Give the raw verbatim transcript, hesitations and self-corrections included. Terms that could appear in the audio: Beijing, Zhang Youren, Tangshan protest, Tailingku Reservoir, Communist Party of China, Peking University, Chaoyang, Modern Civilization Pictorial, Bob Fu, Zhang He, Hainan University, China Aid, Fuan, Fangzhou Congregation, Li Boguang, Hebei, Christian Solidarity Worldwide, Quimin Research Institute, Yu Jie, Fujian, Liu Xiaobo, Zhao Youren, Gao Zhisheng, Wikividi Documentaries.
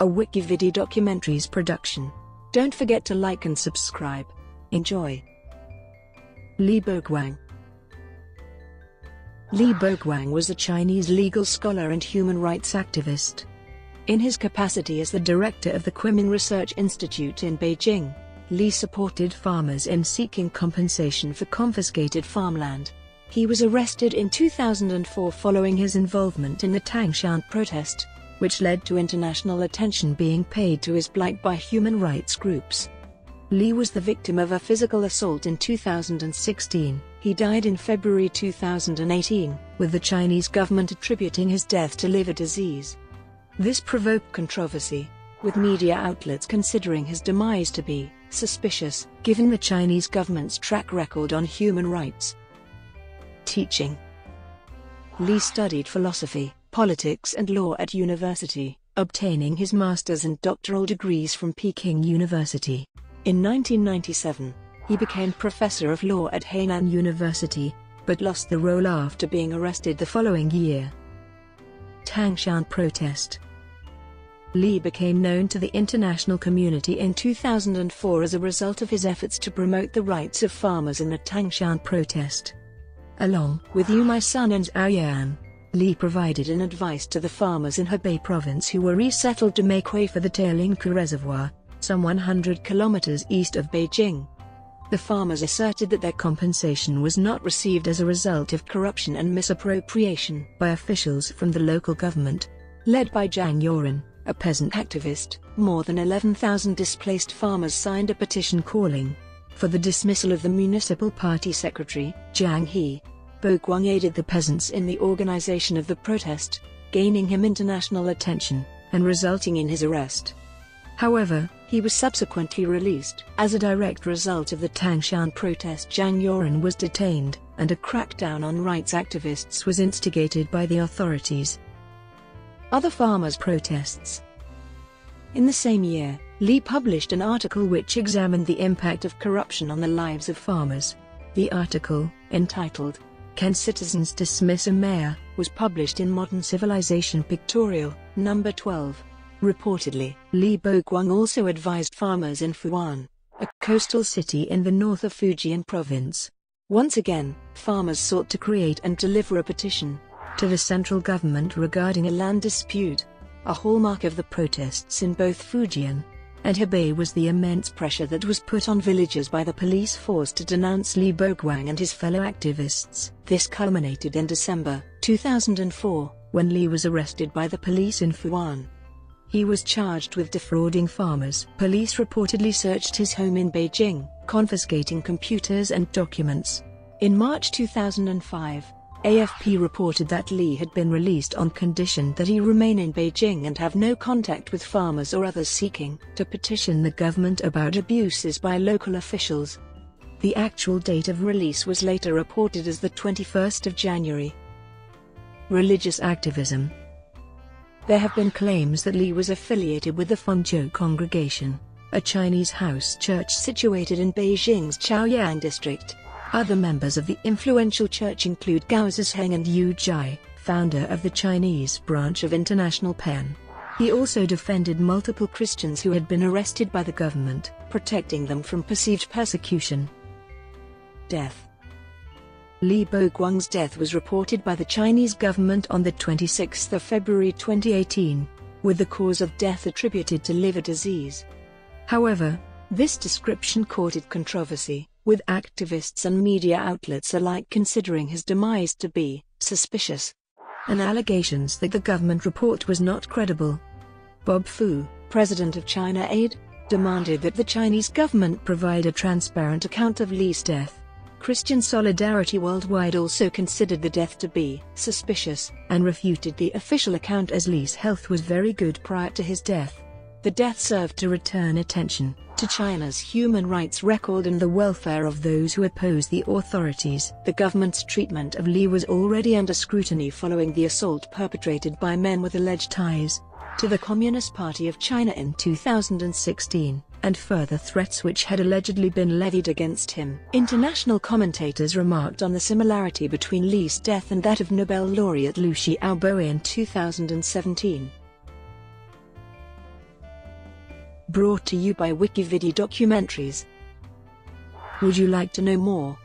a Wikividi Documentaries production. Don't forget to like and subscribe. Enjoy. Li Boguang. Li Boguang was a Chinese legal scholar and human rights activist. In his capacity as the director of the Quimin Research Institute in Beijing, Li supported farmers in seeking compensation for confiscated farmland. He was arrested in two thousand four following his involvement in the Tangshan protest, which led to international attention being paid to his plight by human rights groups. Li was the victim of a physical assault in two thousand sixteen. He died in February two thousand eighteen, with the Chinese government attributing his death to liver disease. This provoked controversy, with media outlets considering his demise to be suspicious, given the Chinese government's track record on human rights. Teaching. Li studied philosophy, politics and law at university, obtaining his master's and doctoral degrees from Peking University. In nineteen ninety-seven, he became professor of law at Hainan University, but lost the role after being arrested the following year. Tangshan protest. Li became known to the international community in two thousand four as a result of his efforts to promote the rights of farmers in the Tangshan protest. Along with Yu My Son and Zhao Youren, Li provided an advice to the farmers in Hebei province who were resettled to make way for the Tailingku Reservoir, some one hundred kilometers east of Beijing. The farmers asserted that their compensation was not received as a result of corruption and misappropriation by officials from the local government. Led by Zhang Youren, a peasant activist, more than eleven thousand displaced farmers signed a petition calling for the dismissal of the municipal party secretary, Zhang He. Boguang aided the peasants in the organization of the protest, gaining him international attention, and resulting in his arrest. However, he was subsequently released. As a direct result of the Tangshan protest, Zhang Youren was detained, and a crackdown on rights activists was instigated by the authorities. Other farmers' protests. In the same year, Li published an article which examined the impact of corruption on the lives of farmers. The article, entitled, "Can Citizens Dismiss a Mayor?", was published in Modern Civilization Pictorial, number twelve. Reportedly, Li Boguang also advised farmers in Fuan, a coastal city in the north of Fujian province. Once again, farmers sought to create and deliver a petition to the central government regarding a land dispute. A hallmark of the protests in both Fujian and Hebei was the immense pressure that was put on villagers by the police force to denounce Li Boguang and his fellow activists. This culminated in December two thousand four, when Li was arrested by the police in Fuan. He was charged with defrauding farmers. Police reportedly searched his home in Beijing, confiscating computers and documents. In March two thousand five, A F P reported that Li had been released on condition that he remain in Beijing and have no contact with farmers or others seeking to petition the government about abuses by local officials. The actual date of release was later reported as the twenty-first of January. Religious activism. There have been claims that Li was affiliated with the Fangzhou Congregation, a Chinese house church situated in Beijing's Chaoyang district. Other members of the influential church include Gao Zhisheng and Yu Jie, founder of the Chinese branch of International P E N. He also defended multiple Christians who had been arrested by the government, protecting them from perceived persecution. Death. Li Boguang's death was reported by the Chinese government on the twenty-sixth of February twenty eighteen, with the cause of death attributed to liver disease. However, this description courted controversy, with activists and media outlets alike considering his demise to be suspicious, and allegations that the government report was not credible. Bob Fu, president of China Aid, demanded that the Chinese government provide a transparent account of Li's death. Christian Solidarity Worldwide also considered the death to be suspicious, and refuted the official account as Li's health was very good prior to his death. The death served to return attention to China's human rights record and the welfare of those who oppose the authorities. The government's treatment of Li was already under scrutiny following the assault perpetrated by men with alleged ties to the Communist Party of China in two thousand sixteen. And further threats which had allegedly been levied against him. International commentators remarked on the similarity between Li's death and that of Nobel laureate Liu Xiaobo in two thousand seventeen. Brought to you by Wikividi Documentaries. Would you like to know more?